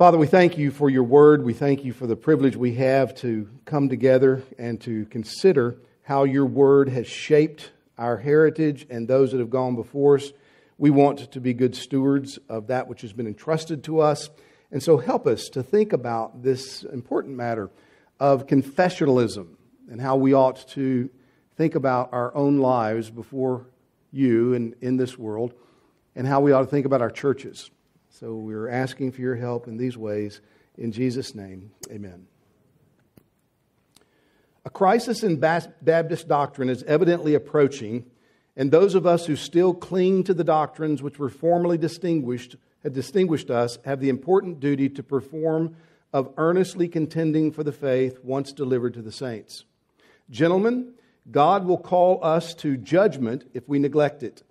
Father, we thank you for your word. We thank you for the privilege we have to come together and to consider how your word has shaped our heritage and those that have gone before us. We want to be good stewards of that which has been entrusted to us. And so help us to think about this important matter of confessionalism and how we ought to think about our own lives before you and in this world, and how we ought to think about our churches. So we're asking for your help in these ways. In Jesus' name, amen. A crisis in Baptist doctrine is evidently approaching, and those of us who still cling to the doctrines which were formerly distinguished us have the important duty to perform of earnestly contending for the faith once delivered to the saints. Gentlemen, God will call us to judgment if we neglect it.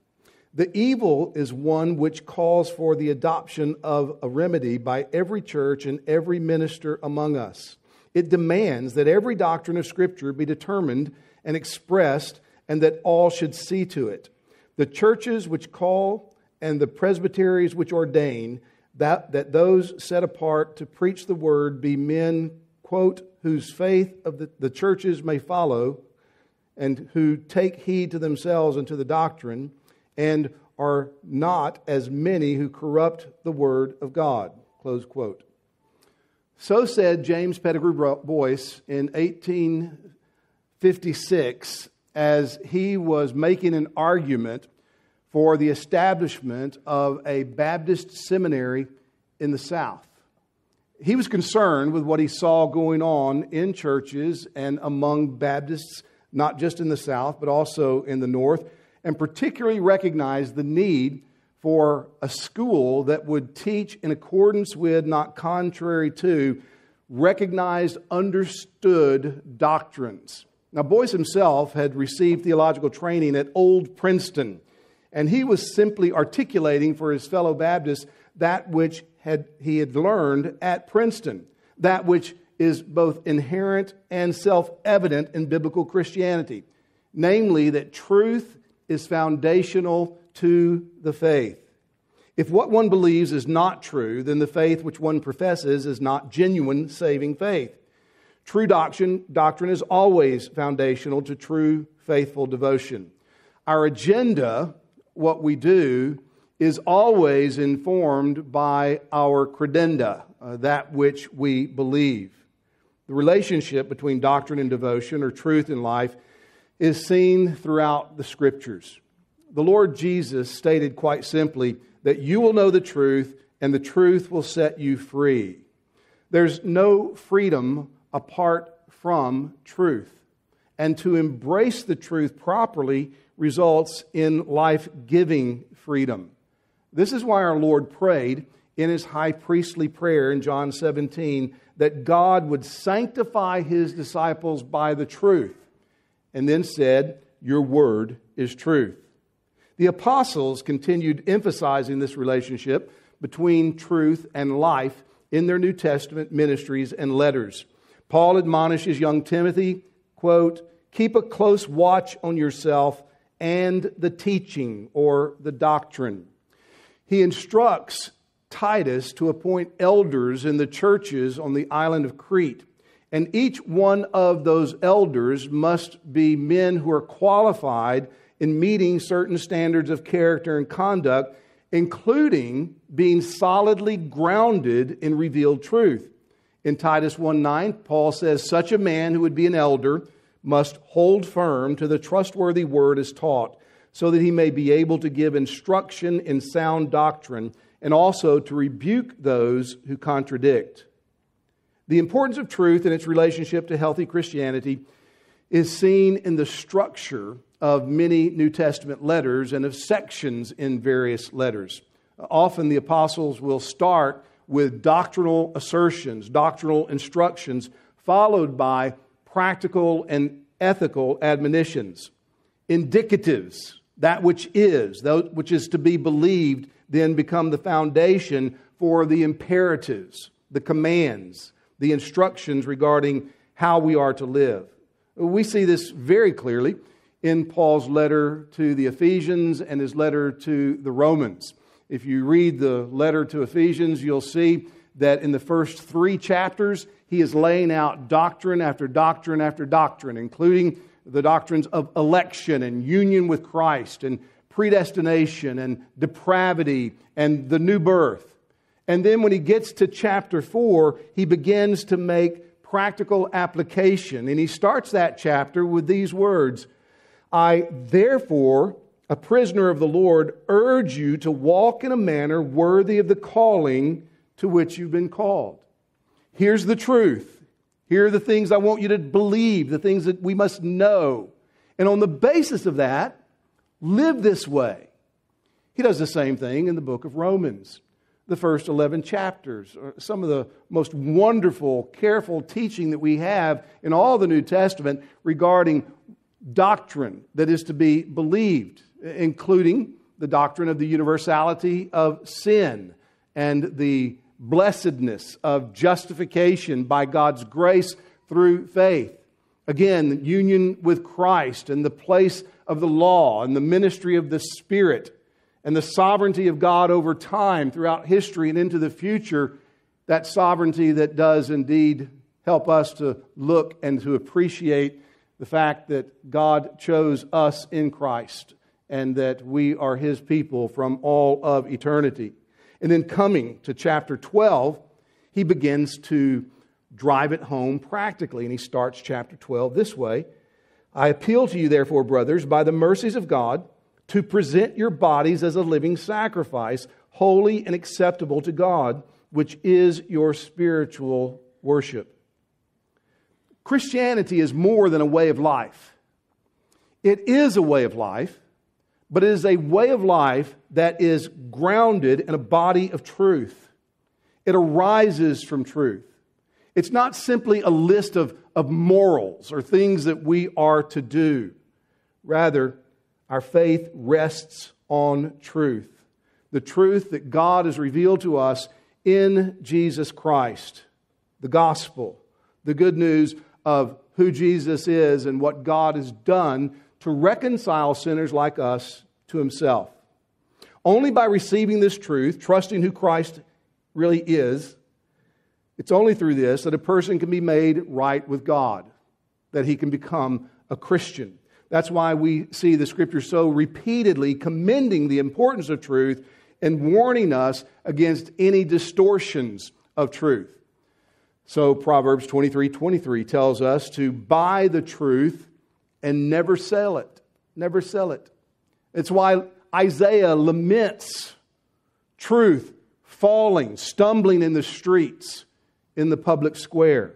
The evil is one which calls for the adoption of a remedy by every church and every minister among us. It demands that every doctrine of Scripture be determined and expressed, and that all should see to it. The churches which call and the presbyteries which ordain, that those set apart to preach the word be men, quote, whose faith of the churches may follow, and who take heed to themselves and to the doctrine, and are not as many who corrupt the word of God, close quote. So said James Pettigrew Boyce in 1856 as he was making an argument for the establishment of a Baptist seminary in the South. He was concerned with what he saw going on in churches and among Baptists, not just in the South, but also in the North, and particularly recognized the need for a school that would teach in accordance with, not contrary to, recognized, understood doctrines. Now, Boyce himself had received theological training at Old Princeton, and he was simply articulating for his fellow Baptists that which he had learned at Princeton, that which is both inherent and self-evident in biblical Christianity, namely that truth is foundational to the faith. If what one believes is not true, then the faith which one professes is not genuine saving faith. True doctrine is always foundational to true faithful devotion. Our agenda, what we do, is always informed by our credenda, that which we believe. The relationship between doctrine and devotion, or truth and life, is seen throughout the Scriptures. The Lord Jesus stated quite simply that you will know the truth, and the truth will set you free. There's no freedom apart from truth. And to embrace the truth properly results in life-giving freedom. This is why our Lord prayed in His high priestly prayer in John 17 that God would sanctify His disciples by the truth, and then said, "Your word is truth." The apostles continued emphasizing this relationship between truth and life in their New Testament ministries and letters. Paul admonishes young Timothy, quote, "Keep a close watch on yourself and the teaching," or the doctrine. He instructs Titus to appoint elders in the churches on the island of Crete. And each one of those elders must be men who are qualified in meeting certain standards of character and conduct, including being solidly grounded in revealed truth. In Titus 1:9, Paul says, "Such a man who would be an elder must hold firm to the trustworthy word as taught, so that he may be able to give instruction in sound doctrine, and also to rebuke those who contradict." The importance of truth and its relationship to healthy Christianity is seen in the structure of many New Testament letters and of sections in various letters. Often the apostles will start with doctrinal assertions, doctrinal instructions, followed by practical and ethical admonitions. Indicatives, that which is to be believed, then become the foundation for the imperatives, the commands, the instructions regarding how we are to live. We see this very clearly in Paul's letter to the Ephesians and his letter to the Romans. If you read the letter to Ephesians, you'll see that in the first three chapters, he is laying out doctrine after doctrine after doctrine, including the doctrines of election and union with Christ and predestination and depravity and the new birth. And then when he gets to chapter 4, he begins to make practical application. And he starts that chapter with these words, I therefore, a prisoner of the Lord, urge you to walk in a manner worthy of the calling to which you've been called. Here's the truth. Here are the things I want you to believe, the things that we must know. And on the basis of that, live this way. He does the same thing in the book of Romans. The first 11 chapters are some of the most wonderful, careful teaching that we have in all the New Testament regarding doctrine that is to be believed, including the doctrine of the universality of sin and the blessedness of justification by God's grace through faith. Again, union with Christ and the place of the law and the ministry of the Spirit and the sovereignty of God over time throughout history and into the future, that sovereignty that does indeed help us to look and to appreciate the fact that God chose us in Christ and that we are His people from all of eternity. And then coming to chapter 12, he begins to drive it home practically. And he starts chapter 12 this way. I appeal to you, therefore, brothers, by the mercies of God, to present your bodies as a living sacrifice, holy and acceptable to God, which is your spiritual worship. Christianity is more than a way of life. It is a way of life, but it is a way of life that is grounded in a body of truth. It arises from truth. It's not simply a list of morals or things that we are to do. Rather, our faith rests on truth. The truth that God has revealed to us in Jesus Christ. The gospel. The good news of who Jesus is and what God has done to reconcile sinners like us to Himself. Only by receiving this truth, trusting who Christ really is, it's only through this that a person can be made right with God, that he can become a Christian. That's why we see the Scripture so repeatedly commending the importance of truth and warning us against any distortions of truth. So Proverbs 23:23 tells us to buy the truth and never sell it. Never sell it. It's why Isaiah laments truth falling, stumbling in the streets, in the public square.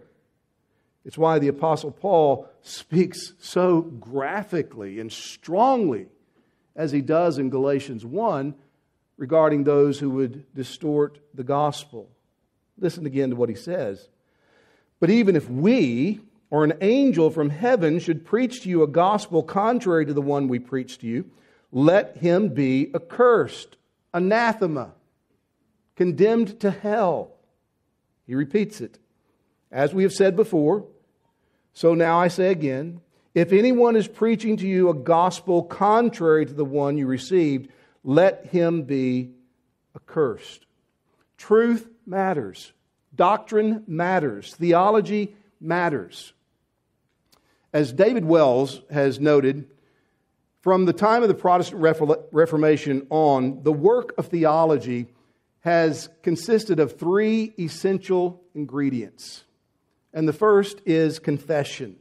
It's why the Apostle Paul speaks so graphically and strongly as he does in Galatians 1 regarding those who would distort the gospel. Listen again to what he says. But even if we or an angel from heaven should preach to you a gospel contrary to the one we preached to you, let him be accursed, anathema, condemned to hell. He repeats it. As we have said before, so now I say again, if anyone is preaching to you a gospel contrary to the one you received, let him be accursed. Truth matters. Doctrine matters. Theology matters. As David Wells has noted, from the time of the Protestant Reformation on, the work of theology has consisted of three essential ingredients. And the first is confession.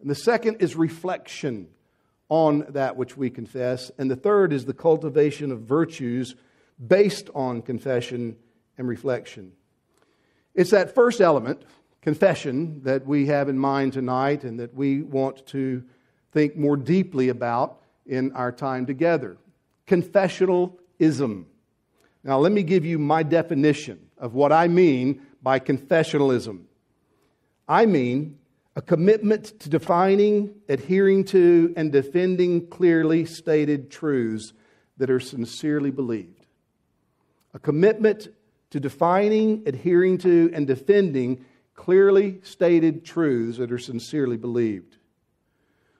And the second is reflection on that which we confess. And the third is the cultivation of virtues based on confession and reflection. It's that first element, confession, that we have in mind tonight and that we want to think more deeply about in our time together. Confessionalism. Now, let me give you my definition of what I mean by confessionalism. I mean a commitment to defining, adhering to, and defending clearly stated truths that are sincerely believed. A commitment to defining, adhering to, and defending clearly stated truths that are sincerely believed.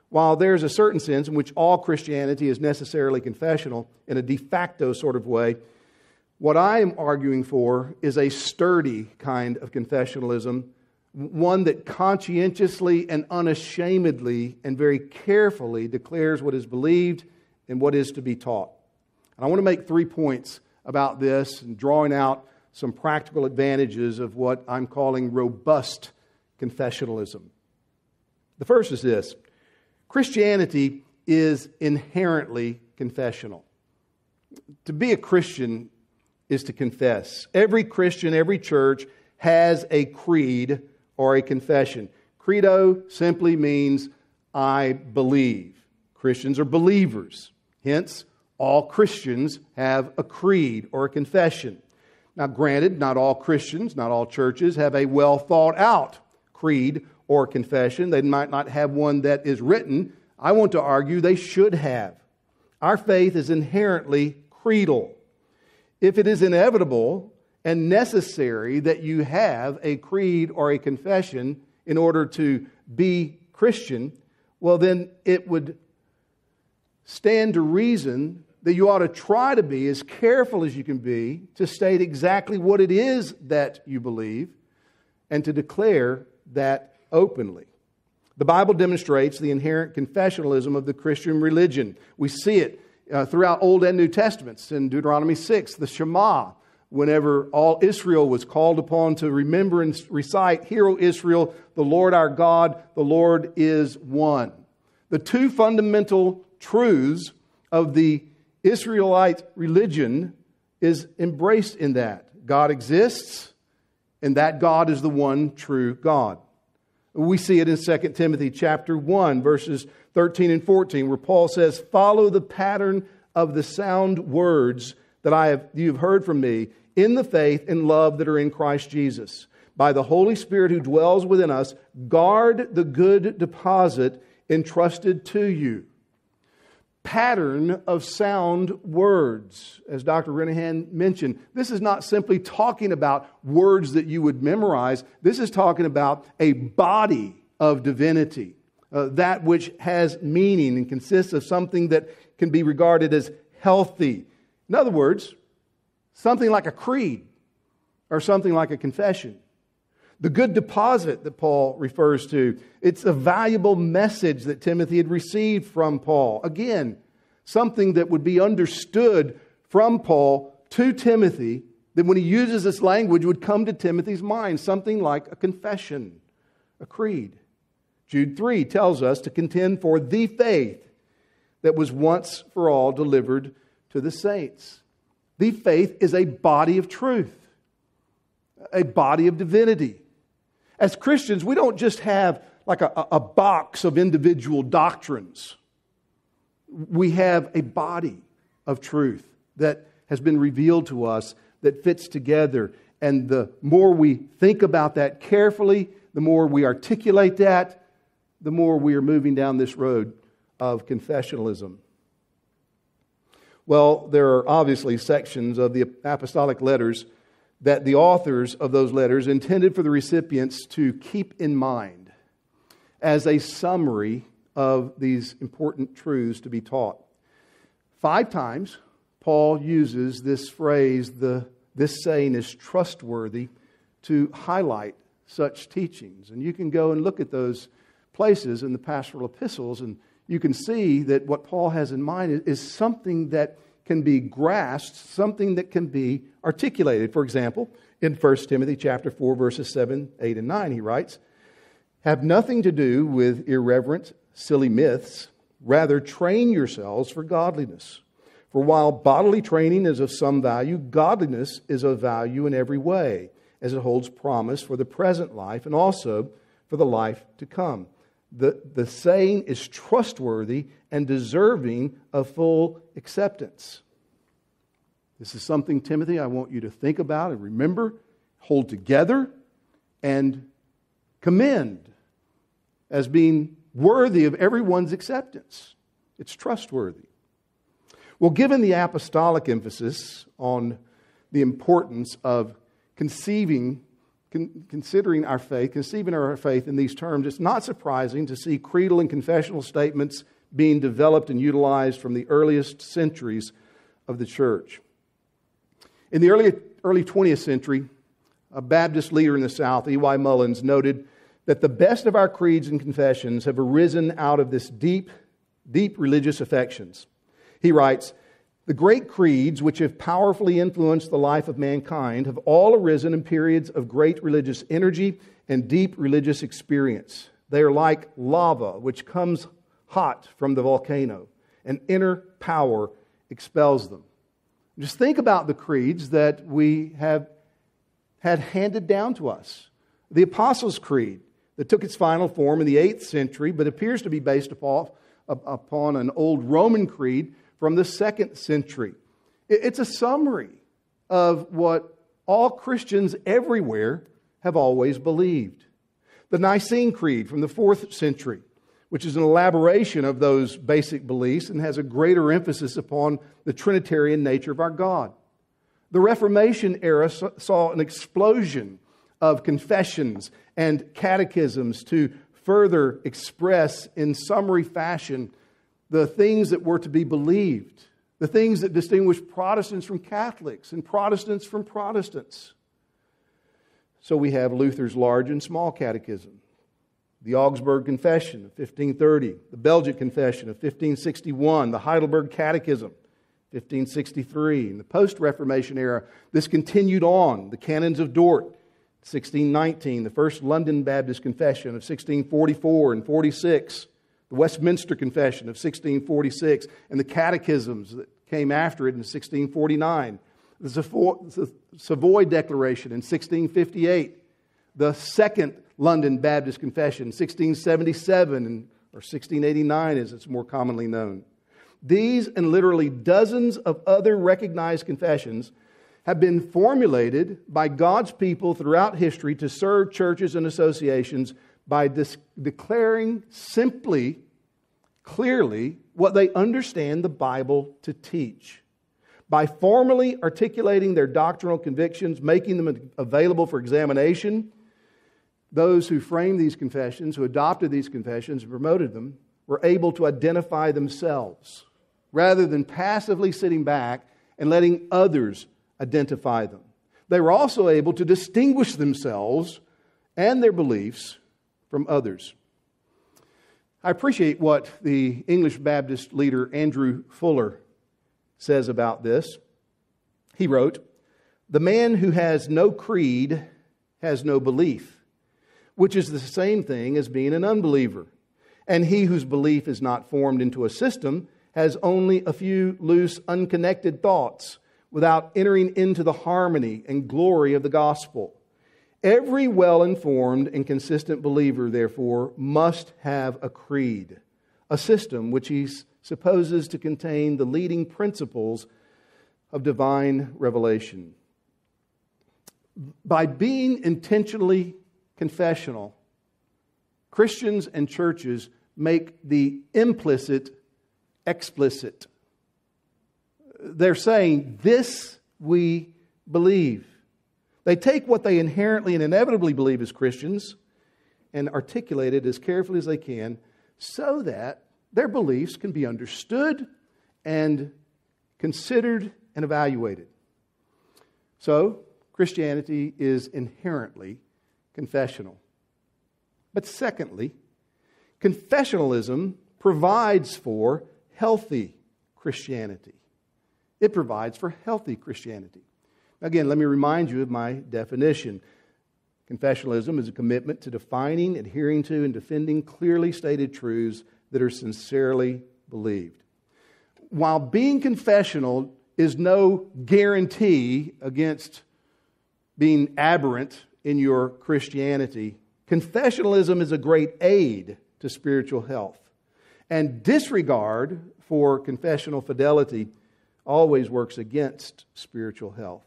While there's a certain sense in which all Christianity is necessarily confessional in a de facto sort of way, What I am arguing for is a sturdy kind of confessionalism, one that conscientiously and unashamedly and very carefully declares what is believed and what is to be taught. And I want to make 3 points about this and drawing out some practical advantages of what I'm calling robust confessionalism. The first is this: Christianity is inherently confessional. To be a Christian is to confess. Every Christian, every church has a creed or a confession. Credo simply means I believe. Christians are believers. Hence, all Christians have a creed or a confession. Now, granted, not all Christians, not all churches have a well-thought-out creed or confession. They might not have one that is written. I want to argue they should have. Our faith is inherently creedal. If it is inevitable and necessary that you have a creed or a confession in order to be Christian, well, then it would stand to reason that you ought to try to be as careful as you can be to state exactly what it is that you believe and to declare that openly. The Bible demonstrates the inherent confessionalism of the Christian religion. We see it throughout Old and New Testaments. In Deuteronomy 6, the Shema, whenever all Israel was called upon to remember and recite, "Hear, O Israel, the Lord our God, the Lord is one." The two fundamental truths of the Israelite religion is embraced in that. God exists, and that God is the one true God. We see it in 2 Timothy chapter 1, verses 13 and 14, where Paul says, "Follow the pattern of the sound words that you've heard from me in the faith and love that are in Christ Jesus. By the Holy Spirit who dwells within us, guard the good deposit entrusted to you." Pattern of sound words, as Dr. Renahan mentioned. This is not simply talking about words that you would memorize. This is talking about a body of divinity, that which has meaning and consists of something that can be regarded as healthy. In other words, something like a creed or something like a confession. The good deposit that Paul refers to, it's a valuable message that Timothy had received from Paul. Again, something that would be understood from Paul to Timothy, that when he uses this language would come to Timothy's mind, something like a confession, a creed. Jude 3 tells us to contend for the faith that was once for all delivered to the saints. The faith is a body of truth, a body of divinity. As Christians, we don't just have like a box of individual doctrines. We have a body of truth that has been revealed to us that fits together. And the more we think about that carefully, the more we articulate that, the more we are moving down this road of confessionalism. Well, there are obviously sections of the apostolic letters that the authors of those letters intended for the recipients to keep in mind as a summary of these important truths to be taught. 5 times, Paul uses this phrase, this saying is trustworthy, to highlight such teachings. And you can go and look at those places in the pastoral epistles, and you can see that what Paul has in mind is something that can be grasped, something that can be articulated. For example, in 1 Timothy chapter 4, verses 7, 8, and 9, he writes, "Have nothing to do with irreverent, silly myths. Rather, train yourselves for godliness. For while bodily training is of some value, godliness is of value in every way, as it holds promise for the present life and also for the life to come. The saying is trustworthy and deserving of full acceptance." This is something, Timothy, I want you to think about and remember, hold together, and commend as being worthy of everyone's acceptance. It's trustworthy. Well, given the apostolic emphasis on the importance of conceiving our faith in these terms, it's not surprising to see creedal and confessional statements being developed and utilized from the earliest centuries of the church. In the early 20th century, a Baptist leader in the South, E.Y. Mullins, noted that the best of our creeds and confessions have arisen out of this deep religious affections. He writes, "The great creeds which have powerfully influenced the life of mankind have all arisen in periods of great religious energy and deep religious experience. They are like lava which comes hot from the volcano. An inner power expels them." Just think about the creeds that we have had handed down to us. The Apostles' Creed, that took its final form in the 8th century, but appears to be based upon an old Roman creed from the 2nd century. It's a summary of what all Christians everywhere have always believed. The Nicene Creed from the 4th century, which is an elaboration of those basic beliefs and has a greater emphasis upon the Trinitarian nature of our God. The Reformation era saw an explosion of confessions and catechisms to further express in summary fashion the things that were to be believed, the things that distinguish Protestants from Catholics and Protestants from Protestants. So we have Luther's large and small catechism, the Augsburg Confession of 1530, the Belgic Confession of 1561, the Heidelberg Catechism, 1563. In the post-Reformation era, this continued on. The Canons of Dort, 1619, the First London Baptist Confession of 1644 and 46, the Westminster Confession of 1646, and the catechisms that came after it in 1649, the Savoy Declaration in 1658, the Second London Baptist Confession, 1677, or 1689 as it's more commonly known. These and literally dozens of other recognized confessions have been formulated by God's people throughout history to serve churches and associations by declaring simply, clearly, what they understand the Bible to teach. By formally articulating their doctrinal convictions, making them available for examination, those who framed these confessions, who adopted these confessions and promoted them, were able to identify themselves rather than passively sitting back and letting others identify them. They were also able to distinguish themselves and their beliefs from others. I appreciate what the English Baptist leader Andrew Fuller says about this. He wrote, "The man who has no creed has no belief, which is the same thing as being an unbeliever. And he whose belief is not formed into a system has only a few loose, unconnected thoughts without entering into the harmony and glory of the gospel. Every well-informed and consistent believer, therefore, must have a creed, a system which he supposes to contain the leading principles of divine revelation." By being intentionally confessional, Christians and churches make the implicit explicit. They're saying, this we believe. They take what they inherently and inevitably believe as Christians and articulate it as carefully as they can so that their beliefs can be understood and considered and evaluated. So, Christianity is inherently confessional. But secondly, confessionalism provides for healthy Christianity. It provides for healthy Christianity. Again, let me remind you of my definition. Confessionalism is a commitment to defining, adhering to, and defending clearly stated truths that are sincerely believed. While being confessional is no guarantee against being aberrant in your Christianity, confessionalism is a great aid to spiritual health. And disregard for confessional fidelity always works against spiritual health.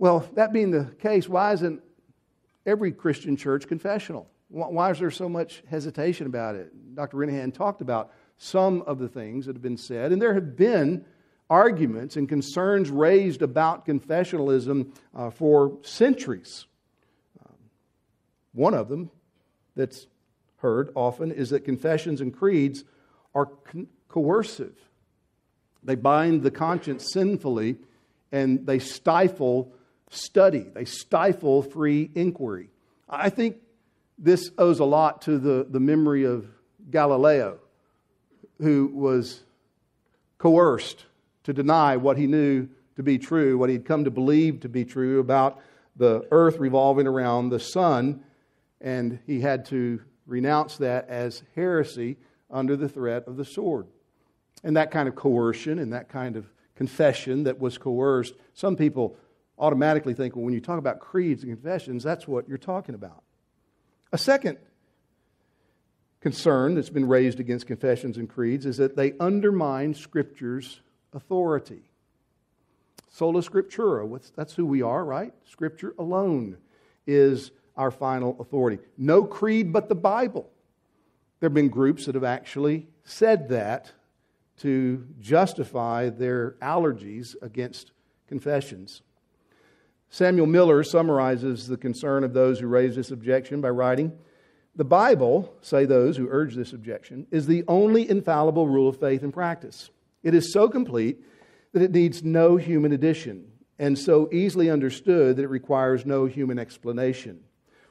Well, that being the case, why isn't every Christian church confessional? Why is there so much hesitation about it? Dr. Renahan talked about some of the things that have been said, and there have been arguments and concerns raised about confessionalism for centuries. One of them that's heard often is that confessions and creeds are coercive. They bind the conscience sinfully and they stifle study. They stifle free inquiry. I think this owes a lot to the memory of Galileo, who was coerced to deny what he knew to be true, what he'd come to believe to be true about the earth revolving around the sun, and he had to renounce that as heresy under the threat of the sword. And that kind of coercion and that kind of confession that was coerced, some people automatically think, well, when you talk about creeds and confessions, that's what you're talking about. A second concern that's been raised against confessions and creeds is that they undermine Scripture's authority. Sola Scriptura, that's who we are, right? Scripture alone is our final authority. No creed but the Bible. There have been groups that have actually said that to justify their allergies against confessions. Samuel Miller summarizes the concern of those who raise this objection by writing, "The Bible," say those who urge this objection, "is the only infallible rule of faith and practice. It is so complete that it needs no human addition, and so easily understood that it requires no human explanation.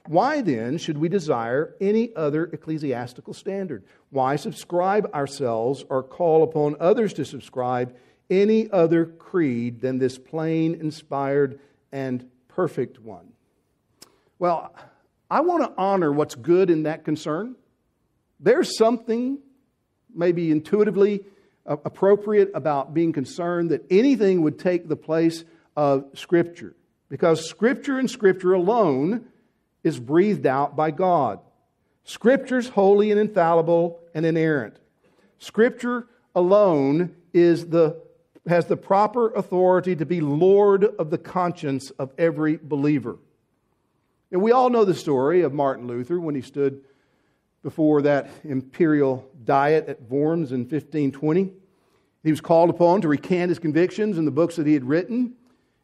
Why then should we desire any other ecclesiastical standard? Why subscribe ourselves or call upon others to subscribe any other creed than this plain, inspired, and perfect one?" Well, I want to honor what's good in that concern. There's something maybe intuitively appropriate about being concerned that anything would take the place of Scripture, because Scripture and Scripture alone is breathed out by God. Scripture's holy and infallible and inerrant. Scripture alone has the proper authority to be Lord of the conscience of every believer. And we all know the story of Martin Luther when he stood before that imperial diet at Worms in 1520. He was called upon to recant his convictions and the books that he had written.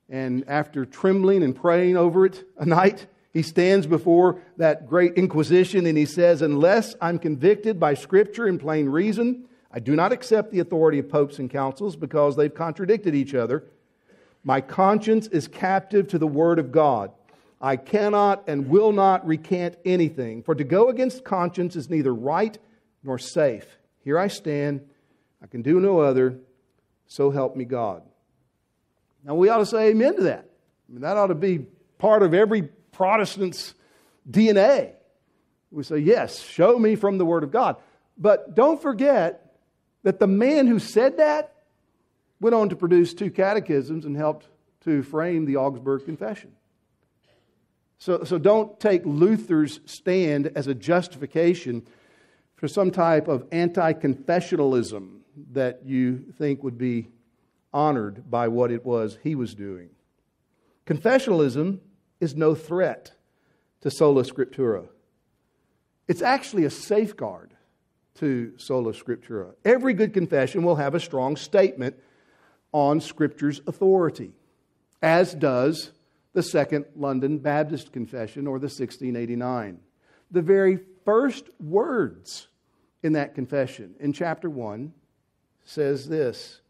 And after trembling and praying over it a night, he stands before that great inquisition and he says, "Unless I'm convicted by Scripture and plain reason, I do not accept the authority of popes and councils because they've contradicted each other. My conscience is captive to the Word of God. I cannot and will not recant anything, for to go against conscience is neither right nor safe. Here I stand, I can do no other, so help me God." Now we ought to say amen to that. I mean, that ought to be part of every Protestant's DNA. We say, yes, show me from the Word of God. But don't forget that the man who said that went on to produce two catechisms and helped to frame the Augsburg Confession. So don't take Luther's stand as a justification for some type of anti-confessionalism that you think would be honored by what it was he was doing. Confessionalism is no threat to Sola Scriptura. It's actually a safeguard to Sola Scriptura. Every good confession will have a strong statement on Scripture's authority, as does the Second London Baptist Confession, or the 1689. The very first words in that confession, in chapter 1, says this: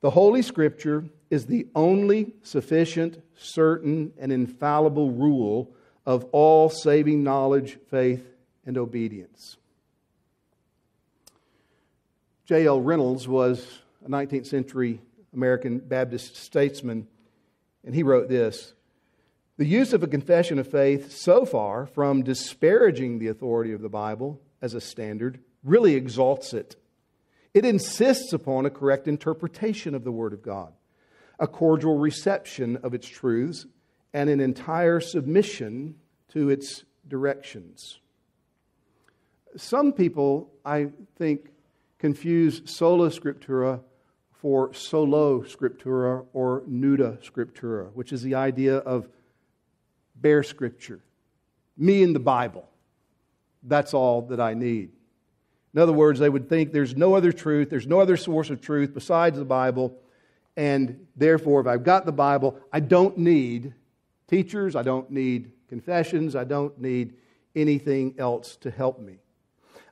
"The Holy Scripture is the only sufficient, certain, and infallible rule of all saving knowledge, faith, and obedience." J.L. Reynolds was a 19th century American Baptist statesman, and he wrote this: "The use of a confession of faith so far from disparaging the authority of the Bible as a standard really exalts it. It insists upon a correct interpretation of the Word of God, a cordial reception of its truths, and an entire submission to its directions." Some people, I think, confuse Sola Scriptura for solo scriptura or nuda scriptura, which is the idea of bare Scripture. Me and the Bible. That's all that I need. In other words, they would think there's no other truth, there's no other source of truth besides the Bible, and therefore, if I've got the Bible, I don't need teachers, I don't need confessions, I don't need anything else to help me.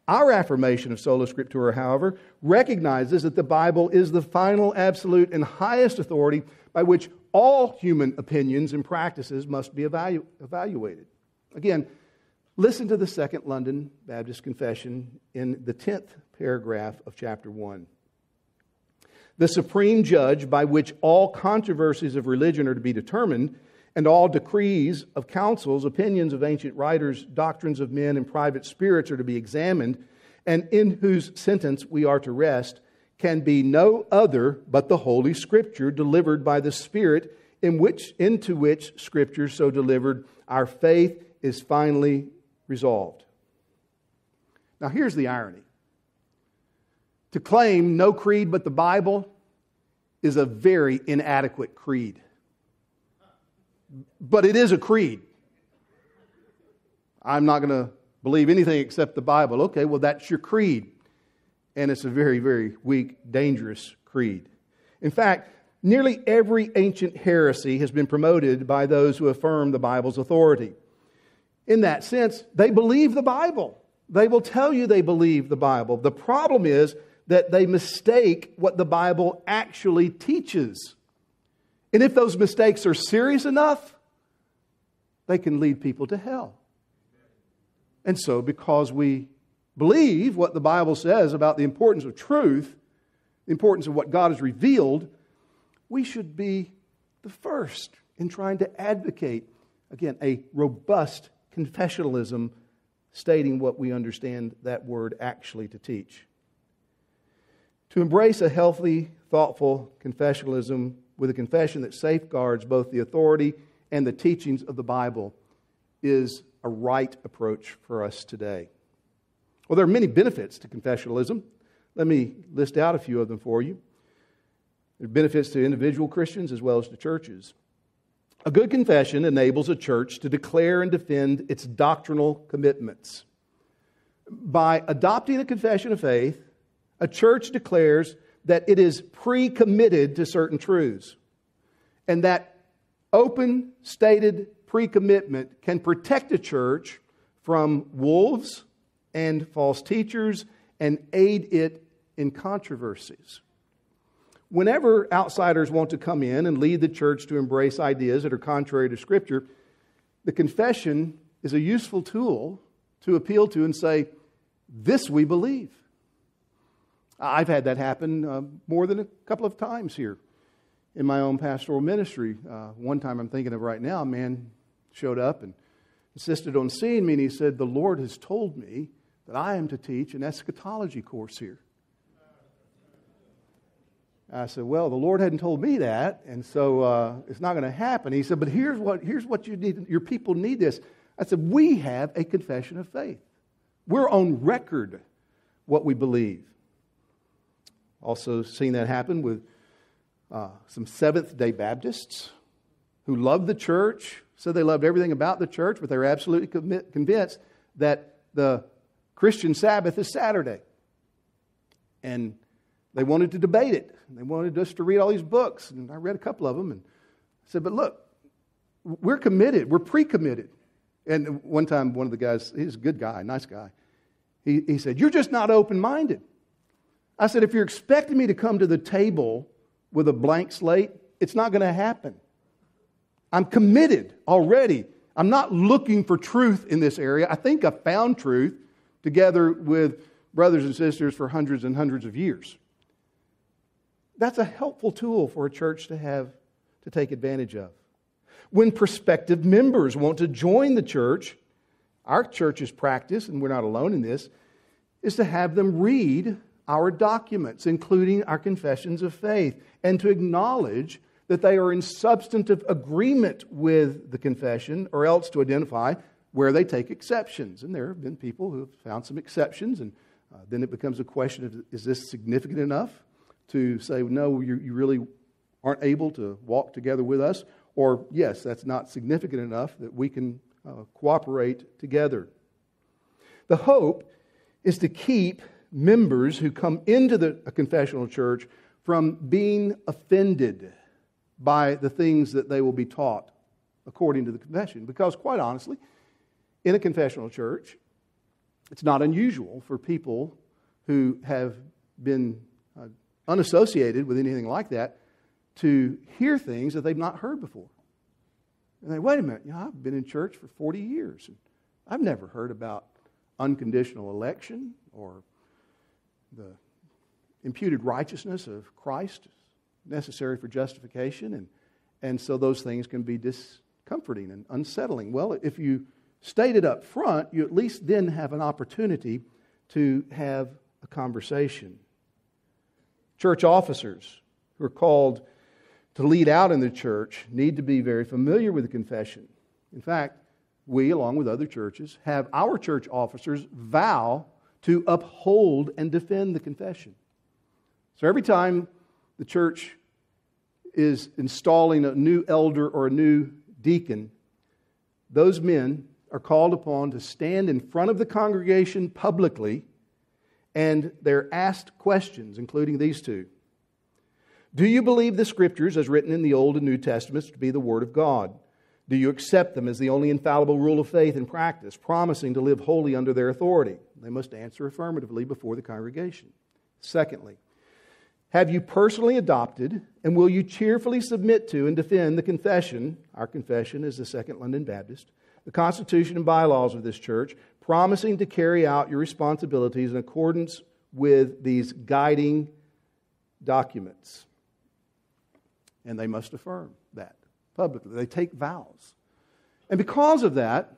Our affirmation of sola scriptura, however, recognizes that the Bible is the final, absolute, and highest authority by which all human opinions and practices must be evaluated. Again, listen to the Second London Baptist Confession in the 10th paragraph of chapter 1. The supreme judge by which all controversies of religion are to be determined, and all decrees of councils, opinions of ancient writers, doctrines of men, and private spirits are to be examined, and in whose sentence we are to rest, can be no other but the Holy Scripture delivered by the Spirit, into which Scripture so delivered our faith is finally resolved. Now here's the irony. To claim no creed but the Bible is a very inadequate creed. But it is a creed. I'm not going to believe anything except the Bible. Okay, well, that's your creed. And it's a very, very weak, dangerous creed. In fact, nearly every ancient heresy has been promoted by those who affirm the Bible's authority. In that sense, they believe the Bible. They will tell you they believe the Bible. The problem is that they mistake what the Bible actually teaches. And if those mistakes are serious enough, they can lead people to hell. And so, because we believe what the Bible says about the importance of truth, the importance of what God has revealed, we should be the first in trying to advocate, again, a robust confessionalism stating what we understand that word actually to teach. To embrace a healthy, thoughtful confessionalism with a confession that safeguards both the authority and the teachings of the Bible is a right approach for us today. Well, there are many benefits to confessionalism. Let me list out a few of them for you. There are benefits to individual Christians as well as to churches. A good confession enables a church to declare and defend its doctrinal commitments. By adopting a confession of faith, a church declares that it is pre-committed to certain truths. And that open, stated pre-commitment can protect a church from wolves and false teachers and aid it in controversies. Whenever outsiders want to come in and lead the church to embrace ideas that are contrary to Scripture, the confession is a useful tool to appeal to and say, this we believe. I've had that happen more than a couple of times here in my own pastoral ministry. One time I'm thinking of right now, a man showed up and insisted on seeing me, and he said, the Lord has told me that I am to teach an eschatology course here. I said, well, the Lord hadn't told me that, and so it's not going to happen. He said, but here's what you need. Your people need this. I said, we have a confession of faith. We're on record what we believe. Also seen that happen with some Seventh-day Baptists who loved the church, said they loved everything about the church, but they were absolutely convinced that the Christian Sabbath is Saturday. And they wanted to debate it. They wanted us to read all these books. And I read a couple of them and I said, but look, we're committed. We're pre-committed. And one time, one of the guys, he's a good guy, nice guy. He said, you're just not open-minded. I said, if you're expecting me to come to the table with a blank slate, it's not going to happen. I'm committed already. I'm not looking for truth in this area. I think I found truth together with brothers and sisters for hundreds and hundreds of years. That's a helpful tool for a church to have to take advantage of. When prospective members want to join the church, our church's practice, and we're not alone in this, is to have them read our documents, including our confessions of faith, and to acknowledge that they are in substantive agreement with the confession, or else to identify where they take exceptions. And there have been people who have found some exceptions, and then it becomes a question of, is this significant enough to say, no, you really aren't able to walk together with us, or yes, that's not significant enough that we can cooperate together. The hope is to keep members who come into a confessional church from being offended by the things that they will be taught according to the confession. Because quite honestly, in a confessional church, It's not unusual for people who have been unassociated with anything like that to hear things that they've not heard before. And they, wait a minute, you know, I've been in church for 40 years. And I've never heard about unconditional election or the imputed righteousness of Christ necessary for justification. And so those things can be discomforting and unsettling. Well, if you stated up front, you at least then have an opportunity to have a conversation. Church officers who are called to lead out in the church need to be very familiar with the confession. In fact, we, along with other churches, have our church officers vow to uphold and defend the confession. So every time the church is installing a new elder or a new deacon, those men are called upon to stand in front of the congregation publicly, and they're asked questions, including these two. Do you believe the Scriptures as written in the Old and New Testaments to be the Word of God? Do you accept them as the only infallible rule of faith and practice, promising to live wholly under their authority? They must answer affirmatively before the congregation. Secondly, have you personally adopted and will you cheerfully submit to and defend the confession? Our confession is the Second London Baptist, the Constitution and bylaws of this church, promising to carry out your responsibilities in accordance with these guiding documents. And they must affirm that publicly. They take vows. And because of that,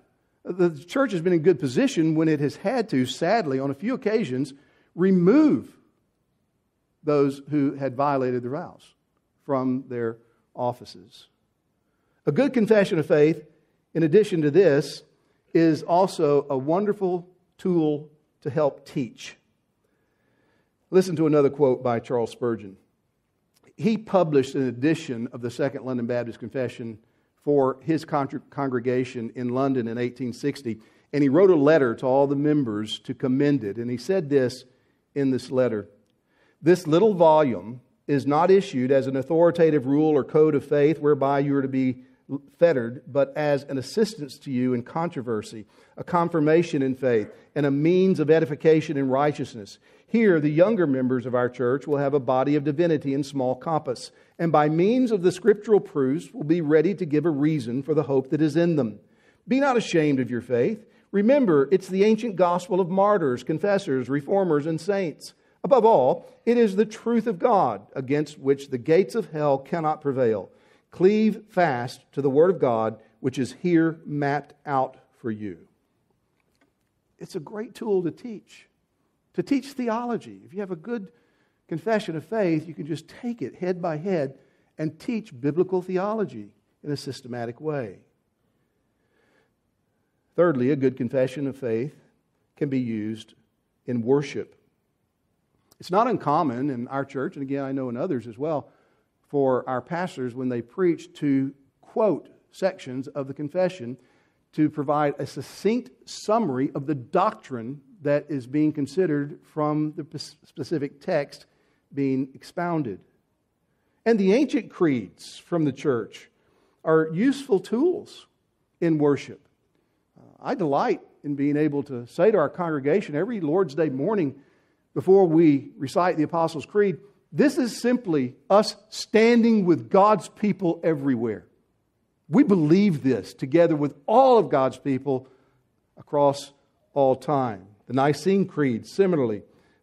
the church has been in good position when it has had to, sadly, on a few occasions, remove those who had violated the vows from their offices. A good confession of faith, in addition to this, is also a wonderful tool to help teach. Listen to another quote by Charles Spurgeon. He published an edition of the Second London Baptist Confession for his congregation in London in 1860, and he wrote a letter to all the members to commend it, and he said this in this letter: "This little volume is not issued as an authoritative rule or code of faith whereby you are to be fettered, but as an assistance to you in controversy, a confirmation in faith, and a means of edification in righteousness. Here, the younger members of our church will have a body of divinity in small compass, and by means of the scriptural proofs will be ready to give a reason for the hope that is in them. Be not ashamed of your faith. Remember, it's the ancient gospel of martyrs, confessors, reformers, and saints. Above all, it is the truth of God, against which the gates of hell cannot prevail. Cleave fast to the Word of God, which is here mapped out for you." It's a great tool to teach. To teach theology. If you have a good confession of faith, you can just take it head by head and teach biblical theology in a systematic way. Thirdly, a good confession of faith can be used in worship. It's not uncommon in our church, and again I know in others as well, for our pastors when they preach to quote sections of the confession to provide a succinct summary of the doctrine that is being considered from the specific text being expounded. And the ancient creeds from the church are useful tools in worship. I delight in being able to say to our congregation every Lord's Day morning before we recite the Apostles' Creed, this is simply us standing with God's people everywhere. We believe this together with all of God's people across all time. The Nicene Creed, similarly,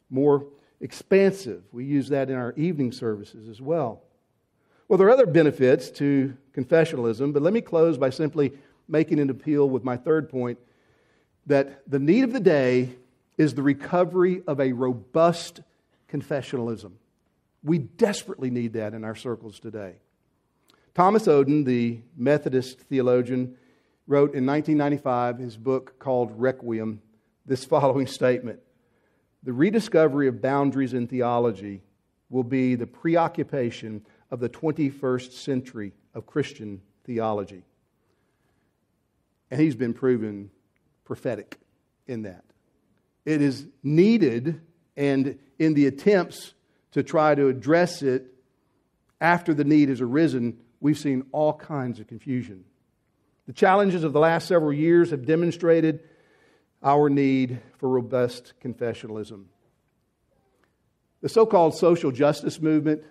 more expansive. We use that in our evening services as well. Well, there are other benefits to confessionalism, but let me close by simply making an appeal with my third point, that the need of the day is the recovery of a robust confessionalism. We desperately need that in our circles today. Thomas Oden, the Methodist theologian, wrote in 1995 his book called Requiem, this following statement: "The rediscovery of boundaries in theology will be the preoccupation of the 21st century of Christian theology." And he's been proven prophetic in that. It is needed, and in the attempts to try to address it after the need has arisen, we've seen all kinds of confusion. The challenges of the last several years have demonstrated our need for robust confessionalism. The so-called social justice movement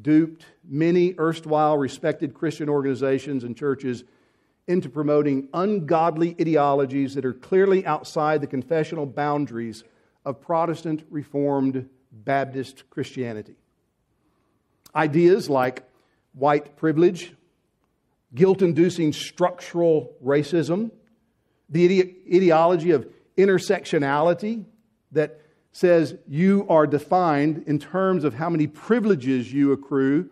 duped many erstwhile respected Christian organizations and churches into promoting ungodly ideologies that are clearly outside the confessional boundaries of Protestant, Reformed, Baptist Christianity. Ideas like white privilege, guilt-inducing structural racism, the ideology of intersectionality that says you are defined in terms of how many privileges you accrue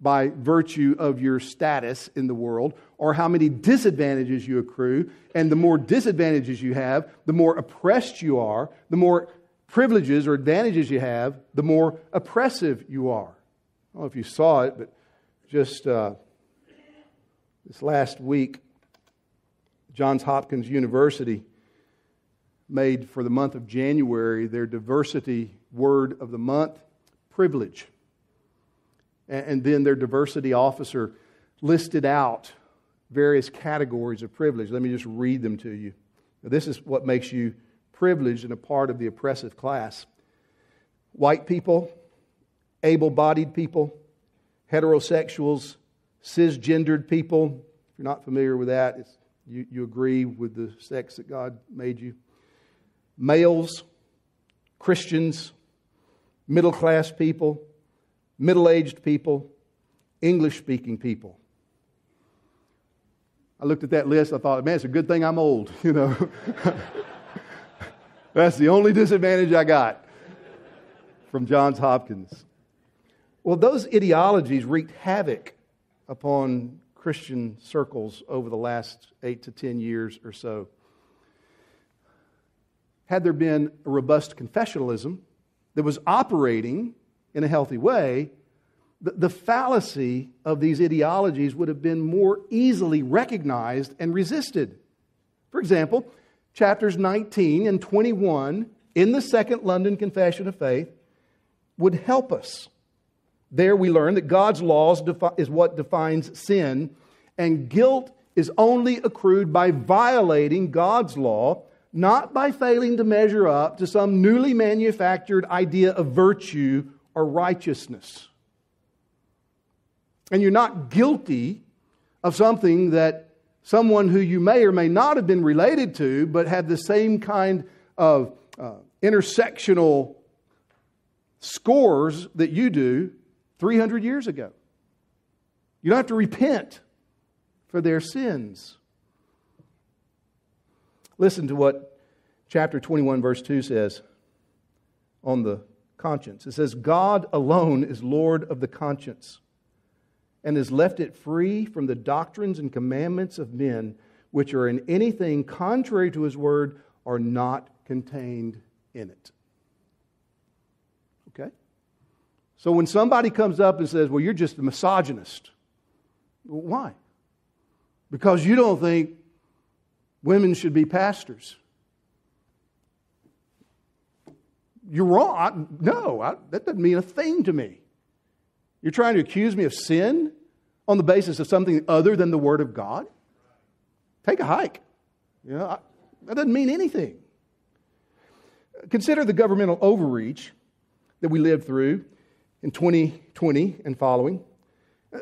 by virtue of your status in the world, or how many disadvantages you accrue, and the more disadvantages you have, the more oppressed you are, the more privileges or advantages you have, the more oppressive you are. I don't know if you saw it, but just this last week, Johns Hopkins University made for the month of January their diversity word of the month, privilege. And then their diversity officer listed out various categories of privilege. Let me just read them to you. Now, this is what makes you privileged and a part of the oppressive class. White people, able-bodied people, heterosexuals, cisgendered people. If you're not familiar with that, it's, you agree with the sex that God made you. Males, Christians, middle-class people, middle-aged people, English-speaking people. I looked at that list, I thought, man, it's a good thing I'm old, you know. That's the only disadvantage I got from Johns Hopkins. Well, those ideologies wreaked havoc upon Christian circles over the last 8 to 10 years or so. Had there been a robust confessionalism that was operating in a healthy way, the fallacy of these ideologies would have been more easily recognized and resisted. For example, chapters 19 and 21 in the Second London Confession of Faith would help us. There we learn that God's laws is what defines sin, and guilt is only accrued by violating God's law, not by failing to measure up to some newly manufactured idea of virtue or righteousness. And you're not guilty of something that someone who you may or may not have been related to, but have the same kind of intersectional scores that you do 300 years ago. You don't have to repent for their sins. Listen to what chapter 21, verse 2 says on the conscience. It says, God alone is Lord of the conscience, and has left it free from the doctrines and commandments of men, which are in anything contrary to His word, are not contained in it. Okay? So when somebody comes up and says, well, you're just a misogynist. Why? Because you don't think women should be pastors. You're wrong. That doesn't mean a thing to me. You're trying to accuse me of sin on the basis of something other than the Word of God? Take a hike. You know, that doesn't mean anything. Consider the governmental overreach that we lived through in 2020 and following.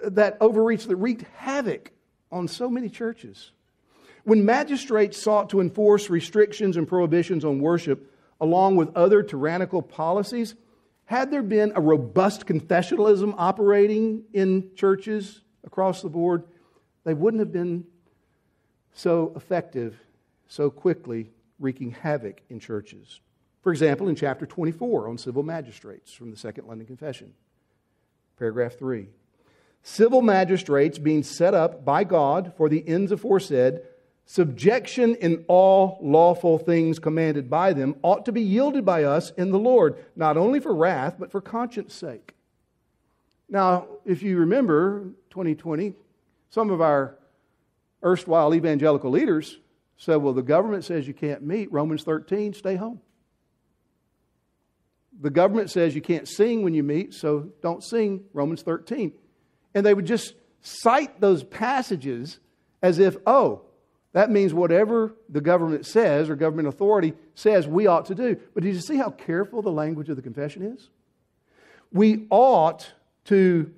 That overreach that wreaked havoc on so many churches. When magistrates sought to enforce restrictions and prohibitions on worship, along with other tyrannical policies, had there been a robust confessionalism operating in churches across the board, they wouldn't have been so effective, so quickly wreaking havoc in churches. For example, in chapter 24 on civil magistrates from the Second London Confession, paragraph 3. Civil magistrates being set up by God for the ends aforesaid, subjection in all lawful things commanded by them ought to be yielded by us in the Lord, not only for wrath, but for conscience sake. Now, if you remember 2020, some of our erstwhile evangelical leaders said, well, the government says you can't meet. Romans 13, stay home. The government says you can't sing when you meet, so don't sing. Romans 13. And they would just cite those passages as if, oh, That means whatever the government says or government authority says we ought to do. But did you see how careful the language of the confession is? We ought to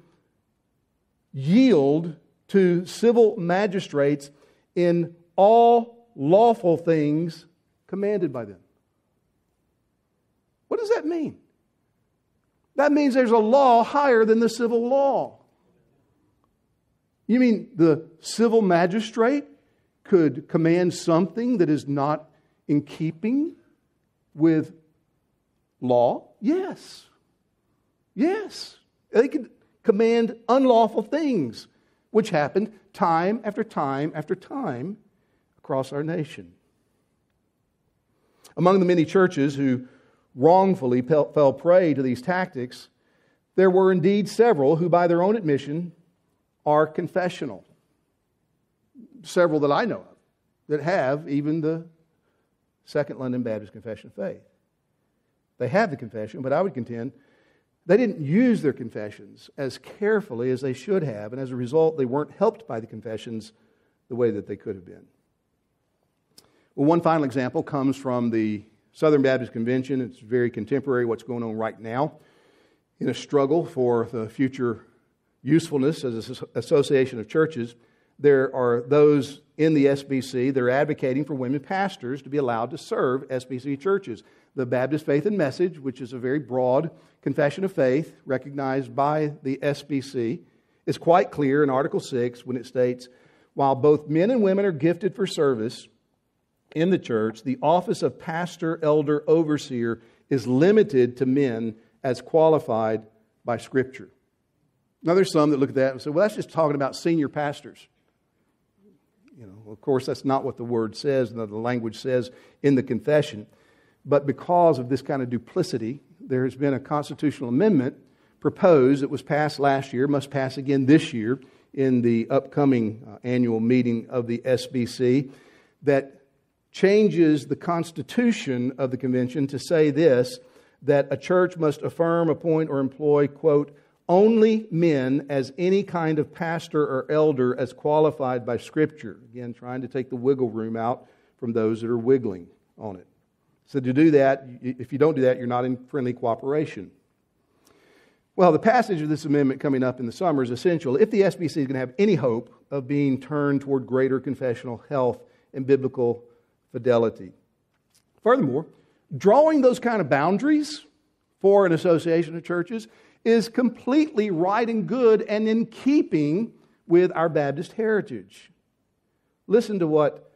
yield to civil magistrates in all lawful things commanded by them. What does that mean? That means there's a law higher than the civil law. You mean the civil magistrate could command something that is not in keeping with law? Yes. Yes. They could command unlawful things, which happened time after time after time across our nation. Among the many churches who wrongfully fell prey to these tactics, there were indeed several who, by their own admission, are confessional. Several that I know of that have even the Second London Baptist Confession of Faith. They have the confession, but I would contend they didn't use their confessions as carefully as they should have, and as a result, they weren't helped by the confessions the way that they could have been. Well, one final example comes from the Southern Baptist Convention. It's very contemporary, what's going on right now, in a struggle for the future usefulness as an association of churches. There are those in the SBC that are advocating for women pastors to be allowed to serve SBC churches. The Baptist Faith and Message, which is a very broad confession of faith recognized by the SBC, is quite clear in Article 6 when it states, while both men and women are gifted for service in the church, the office of pastor, elder, overseer is limited to men as qualified by Scripture. Now there's some that look at that and say, well, that's just talking about senior pastors. You know, of course, that's not what the word says, and the language says in the confession. But because of this kind of duplicity, there has been a constitutional amendment proposed that was passed last year, must pass again this year in the upcoming annual meeting of the SBC, that changes the constitution of the convention to say this, that a church must affirm, appoint, or employ, quote, only men as any kind of pastor or elder as qualified by Scripture. Again, trying to take the wiggle room out from those that are wiggling on it. So to do that, if you don't do that, you're not in friendly cooperation. Well, the passage of this amendment coming up in the summer is essential if the SBC is going to have any hope of being turned toward greater confessional health and biblical fidelity. Furthermore, drawing those kind of boundaries for an association of churches is completely right and good and in keeping with our Baptist heritage. Listen to what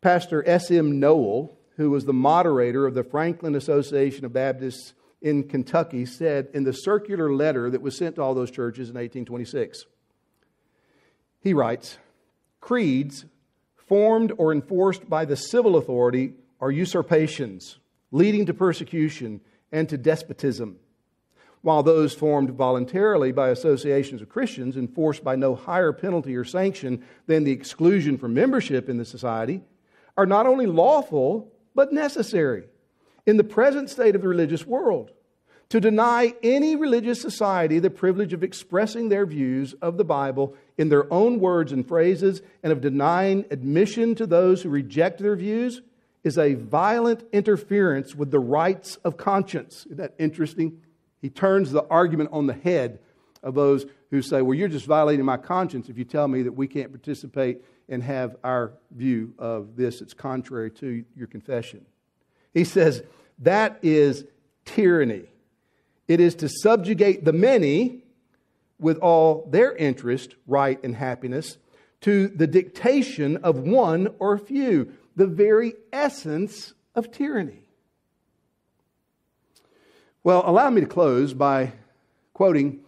Pastor S.M. Noel, who was the moderator of the Franklin Association of Baptists in Kentucky, said in the circular letter that was sent to all those churches in 1826. He writes, creeds formed or enforced by the civil authority are usurpations, leading to persecution and to despotism, while those formed voluntarily by associations of Christians enforced by no higher penalty or sanction than the exclusion from membership in the society are not only lawful, but necessary in the present state of the religious world to deny any religious society the privilege of expressing their views of the Bible in their own words and phrases and of denying admission to those who reject their views is a violent interference with the rights of conscience. Isn't that interesting? He turns the argument on the head of those who say, well, you're just violating my conscience if you tell me that we can't participate and have our view of this. It's contrary to your confession. He says, that is tyranny. It is to subjugate the many with all their interest, right, and happiness to the dictation of one or few, the very essence of tyranny. Well, allow me to close by quoting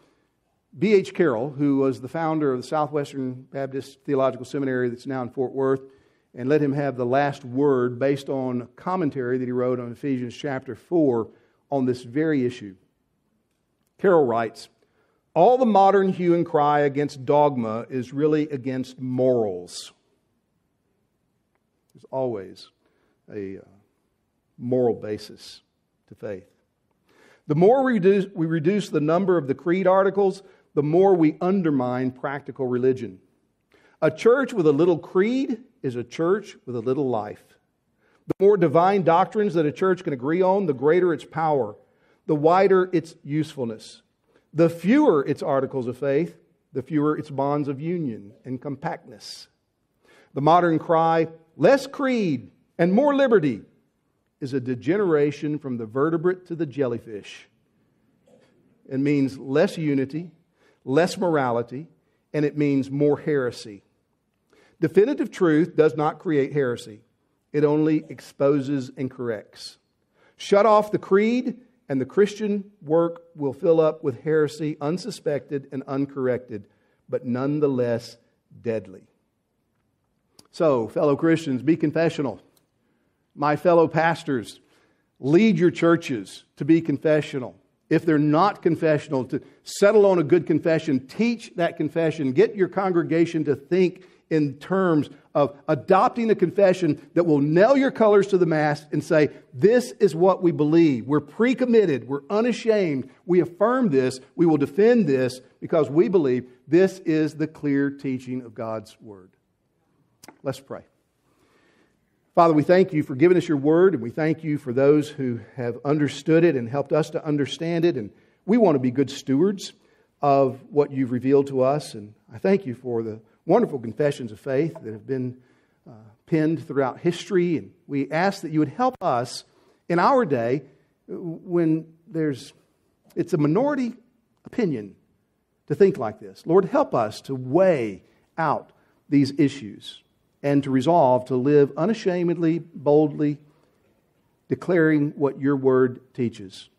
B.H. Carroll, who was the founder of the Southwestern Baptist Theological Seminary that's now in Fort Worth, and let him have the last word based on a commentary that he wrote on Ephesians chapter 4 on this very issue. Carroll writes, all the modern hue and cry against dogma is really against morals. There's always a moral basis to faith. The more we reduce the number of the creed articles, the more we undermine practical religion. A church with a little creed is a church with a little life. The more divine doctrines that a church can agree on, the greater its power, the wider its usefulness. The fewer its articles of faith, the fewer its bonds of union and compactness. The modern cry, less creed and more liberty, is a degeneration from the vertebrate to the jellyfish. It means less unity, less morality, and it means more heresy. Definitive truth does not create heresy. It only exposes and corrects. Shut off the creed, and the Christian work will fill up with heresy unsuspected and uncorrected, but nonetheless deadly. So, fellow Christians, be confessional. My fellow pastors, lead your churches to be confessional. If they're not confessional, to settle on a good confession, teach that confession, get your congregation to think in terms of adopting a confession that will nail your colors to the mast and say, this is what we believe. We're pre-committed. We're unashamed. We affirm this. We will defend this because we believe this is the clear teaching of God's Word. Let's pray. Father, we thank You for giving us Your Word, and we thank You for those who have understood it and helped us to understand it, and we want to be good stewards of what You've revealed to us, and I thank You for the wonderful confessions of faith that have been penned throughout history, and we ask that You would help us in our day when it's a minority opinion to think like this. Lord, help us to weigh out these issues and to resolve to live unashamedly, boldly, declaring what Your Word teaches,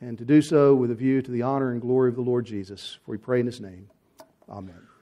and to do so with a view to the honor and glory of the Lord Jesus. For we pray in His name. Amen.